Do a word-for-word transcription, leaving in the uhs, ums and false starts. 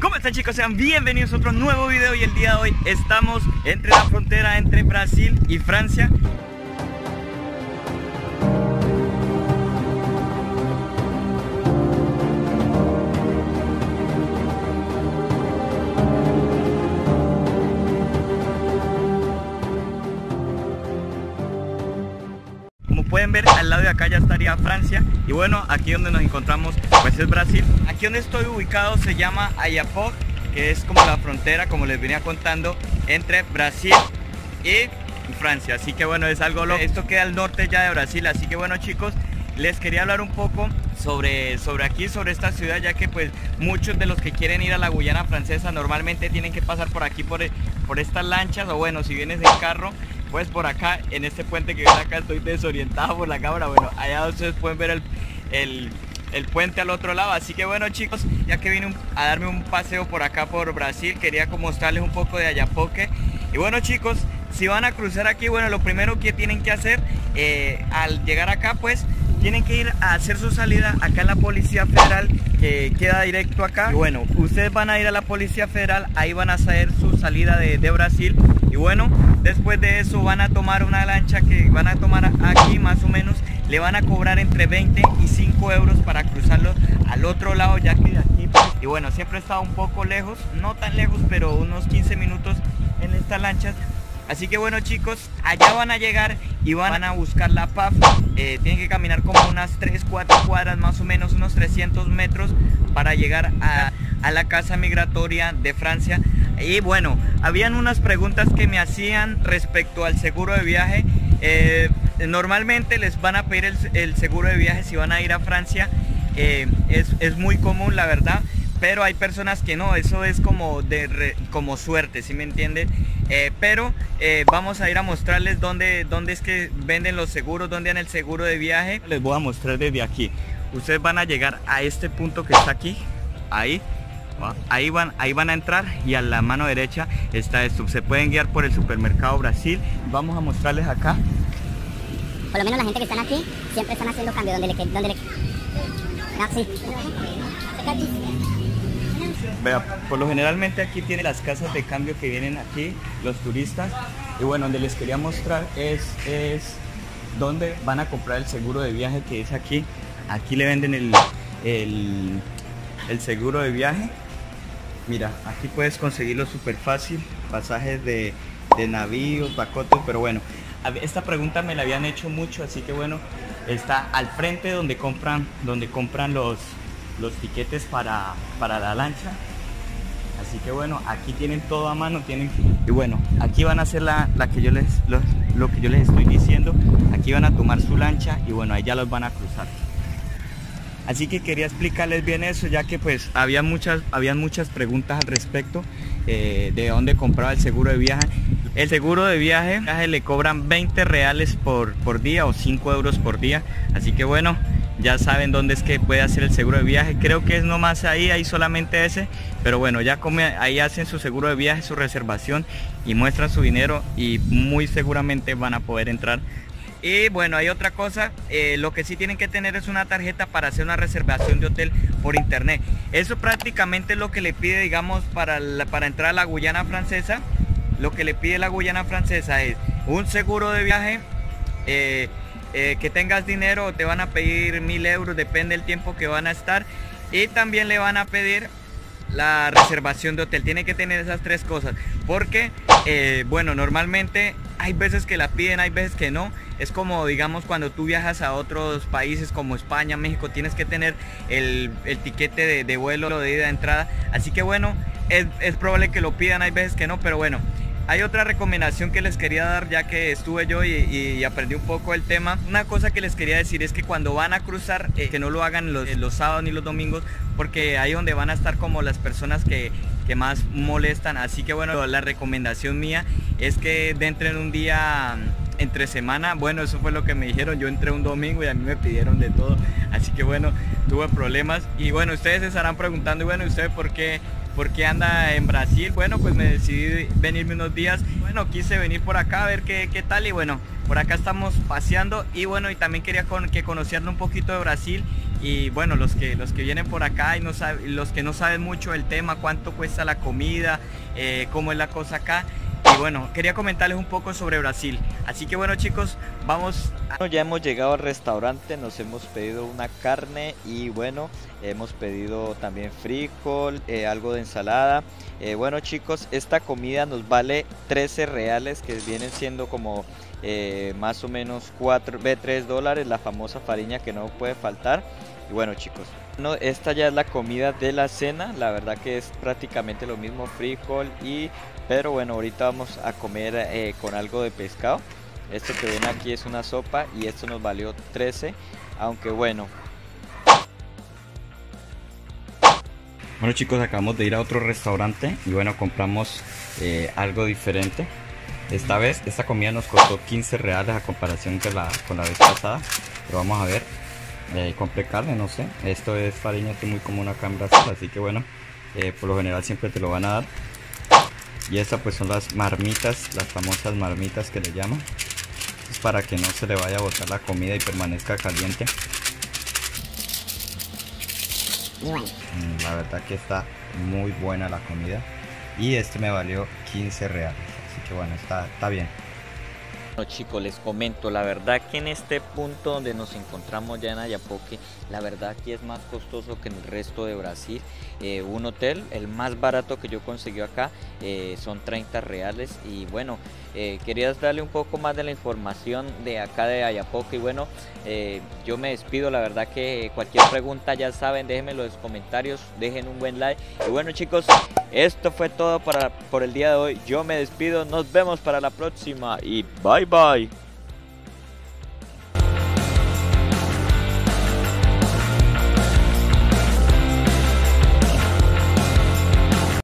¿Cómo están, chicos? Sean bienvenidos a otro nuevo video, y el día de hoy estamos entre la frontera entre Brasil y Francia. Pueden ver al lado de acá ya estaría Francia, y bueno, aquí donde nos encontramos pues es Brasil. Aquí donde estoy ubicado se llama Oiapoque, que es como la frontera, como les venía contando, entre Brasil y Francia. Así que bueno, es algo loco. Esto queda al norte ya de Brasil. Así que bueno, chicos, les quería hablar un poco sobre, sobre aquí, sobre esta ciudad, ya que pues muchos de los que quieren ir a la Guayana francesa normalmente tienen que pasar por aquí, por, por estas lanchas, o bueno, si vienes en carro, pues por acá, en este puente que ven acá. Estoy desorientado por la cámara. Bueno, allá ustedes pueden ver el, el, el puente al otro lado. Así que bueno, chicos, ya que vine un, a darme un paseo por acá por Brasil, quería mostrarles un poco de Oiapoque. Y bueno, chicos, si van a cruzar aquí, bueno, lo primero que tienen que hacer eh, al llegar acá, pues tienen que ir a hacer su salida acá en la Policía Federal, que queda directo acá. Y bueno, ustedes van a ir a la Policía Federal, ahí van a hacer su salida de, de Brasil. Y bueno, después de eso van a tomar una lancha que van a tomar aquí más o menos. Le van a cobrar entre veinte y cinco euros para cruzarlo al otro lado, ya que de aquí pues, y bueno, siempre he estado un poco lejos, no tan lejos, pero unos quince minutos en estas lanchas. Así que bueno, chicos, allá van a llegar y van a buscar la P A F. eh, Tienen que caminar como unas tres, cuatro cuadras más o menos, unos trescientos metros para llegar a, a la casa migratoria de Francia. Y bueno, habían unas preguntas que me hacían respecto al seguro de viaje. eh, Normalmente les van a pedir el, el seguro de viaje si van a ir a Francia. eh, es, es muy común, la verdad, pero hay personas que no, eso es como, de re, como suerte, ¿sí me entienden? Eh, pero eh, vamos a ir a mostrarles dónde, dónde es que venden los seguros, dónde dan el seguro de viaje. Les voy a mostrar desde aquí. Ustedes van a llegar a este punto que está aquí, ahí. Ahí van, ahí van a entrar, y a la mano derecha está esto. Se pueden guiar por el supermercado Brasil. Vamos a mostrarles acá. Por lo menos la gente que están aquí siempre están haciendo cambios donde le, donde le... Ah, sí. Vea, por lo generalmente aquí tiene las casas de cambio que vienen aquí los turistas. Y bueno, donde les quería mostrar es, es donde van a comprar el seguro de viaje, que es aquí. Aquí le venden el, el, el seguro de viaje. Mira, aquí puedes conseguirlo súper fácil, pasajes de, de navíos, pacotes. Pero bueno, esta pregunta me la habían hecho mucho, así que bueno, está al frente donde compran, donde compran los, los tiquetes para, para la lancha. Así que bueno, aquí tienen todo a mano, tienen. Y bueno, aquí van a hacer la, la que yo les, lo, lo que yo les estoy diciendo. Aquí van a tomar su lancha y bueno, ahí ya los van a cruzar. Así que quería explicarles bien eso, ya que pues había muchas, habían muchas preguntas al respecto, eh, de dónde compraba el seguro de viaje. El seguro de viaje le cobran veinte reales por, por día, o cinco euros por día. Así que bueno, ya saben dónde es que puede hacer el seguro de viaje. Creo que es nomás ahí, hay solamente ese. Pero bueno, ya come, ahí hacen su seguro de viaje, su reservación, y muestran su dinero, y muy seguramente van a poder entrar. Y bueno, hay otra cosa, eh, lo que sí tienen que tener es una tarjeta para hacer una reservación de hotel por internet. Eso prácticamente es lo que le pide, digamos, para, la, para entrar a la Guayana francesa. Lo que le pide la Guayana francesa es un seguro de viaje, eh, eh, que tengas dinero. Te van a pedir mil euros, depende del tiempo que van a estar. Y también le van a pedir la reservación de hotel. Tiene que tener esas tres cosas, porque eh, bueno, normalmente hay veces que la piden, hay veces que no. Es como, digamos, cuando tú viajas a otros países como España, México, tienes que tener el, el tiquete de, de vuelo, de ida, de entrada. Así que bueno, es, es probable que lo pidan, hay veces que no. Pero bueno, hay otra recomendación que les quería dar, ya que estuve yo y, y aprendí un poco el tema. Una cosa que les quería decir es que cuando van a cruzar, eh, que no lo hagan los, los sábados ni los domingos, porque ahí donde van a estar como las personas que, que más molestan. Así que bueno, la recomendación mía es que entren un día entre semana. Bueno, eso fue lo que me dijeron. Yo entré un domingo y a mí me pidieron de todo. Así que bueno, tuve problemas. Y bueno, ustedes se estarán preguntando, y bueno, ¿ustedes por qué? ¿Por qué anda en Brasil? Bueno, pues me decidí venirme unos días. Bueno, quise venir por acá a ver qué, qué tal. Y bueno, por acá estamos paseando. Y bueno, y también quería con, que conocieran un poquito de Brasil, Y bueno, los que, los que vienen por acá y no sabe, los que no saben mucho del tema, cuánto cuesta la comida, eh, cómo es la cosa acá. Y bueno, quería comentarles un poco sobre Brasil. Así que bueno, chicos, vamos a... Bueno, ya hemos llegado al restaurante, nos hemos pedido una carne y bueno, hemos pedido también frijol, eh, algo de ensalada. Eh, bueno, chicos, esta comida nos vale trece reales, que vienen siendo como eh, más o menos cuatro, tres dólares, la famosa farinha que no puede faltar. Y bueno, chicos, no, esta ya es la comida de la cena. La verdad que es prácticamente lo mismo, frijol y... Pero bueno, ahorita vamos a comer eh, con algo de pescado. Esto que ven aquí es una sopa y esto nos valió trece, aunque bueno. Bueno, chicos, acabamos de ir a otro restaurante y bueno, compramos eh, algo diferente. Esta vez, esta comida nos costó quince reales a comparación con la, con la vez pasada. Pero vamos a ver, eh, compré carne, no sé. Esto es farinha, esto es muy común acá en Brasil, así que bueno, eh, por lo general siempre te lo van a dar. Y estas pues son las marmitas, las famosas marmitas que le llaman. Es para que no se le vaya a botar la comida y permanezca caliente. La verdad que está muy buena la comida. Y este me valió quince reales, así que bueno, está, está bien. Bueno, chicos, les comento, la verdad que en este punto donde nos encontramos ya en Oiapoque, la verdad que es más costoso que en el resto de Brasil. Eh, un hotel, el más barato que yo conseguí acá, eh, son treinta reales. Y bueno, eh, quería darle un poco más de la información de acá de Oiapoque. Y bueno, eh, yo me despido, la verdad que cualquier pregunta ya saben, déjenmelo en los comentarios, dejen un buen like. Y bueno, chicos, esto fue todo para, por el día de hoy. Yo me despido, nos vemos para la próxima y bye bye.